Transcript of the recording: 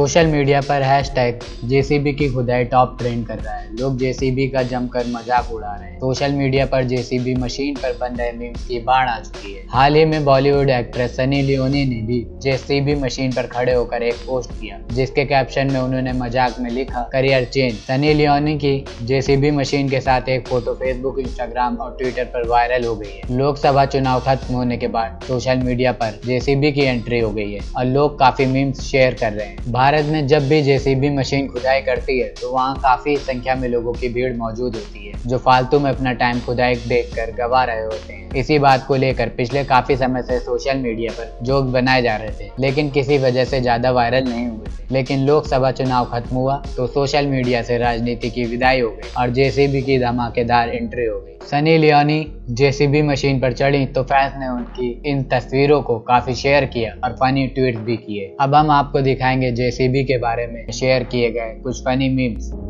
Social media पर hashtag JCB की खुदाई टॉप ट्रेंड कर रहा है। लोग जेसीबी का जमकर मजाक उड़ा रहे हैं। सोशल मीडिया पर जेसीबी मशीन पर बन रहे मीम्स की बाढ़ आ चुकी है। हाल ही में बॉलीवुड एक्ट्रेस सनी लियोनी ने भी जेसीबी मशीन पर खड़े होकर एक पोस्ट किया, जिसके कैप्शन में उन्होंने मजाक में लिखा, करियर चेंज। सनी लियोनी की जेसीबी मशीन के साथ एक फोटो फेसबुक, इंस्टाग्राम और ट्विटर पर वायरल हो गई है। लोकसभा चुनाव खत्म होने के बाद सोशल मीडिया पर जेसीबी की एंट्री हो गई है और लोग काफी मीम्स शेयर कर रहे हैं। भारत में जब भी जेसीबी मशीन खुदाई करती है तो वहाँ काफी संख्या में लोगों की भीड़ मौजूद होती है, जो फालतू में अपना टाइम खुदाई देखकर गवा रहे होते हैं। इसी बात को लेकर पिछले काफी समय से सोशल मीडिया पर जोक बनाए जा रहे थे, लेकिन किसी वजह से ज्यादा वायरल नहीं हुए थे। लेकिन लोकसभा चुनाव खत्म हुआ तो सोशल मीडिया से राजनीति की विदाई हो गई और जेसीबी की धमाकेदार एंट्री हो गई। सनी लियोनी जेसीबी मशीन पर चढ़ी तो फैंस ने उनकी इन तस्वीरों को काफी शेयर किया और फनी ट्वीट भी किए। अब हम आपको दिखाएंगे जेसीबी के बारे में शेयर किए गए कुछ फनी मीम्स।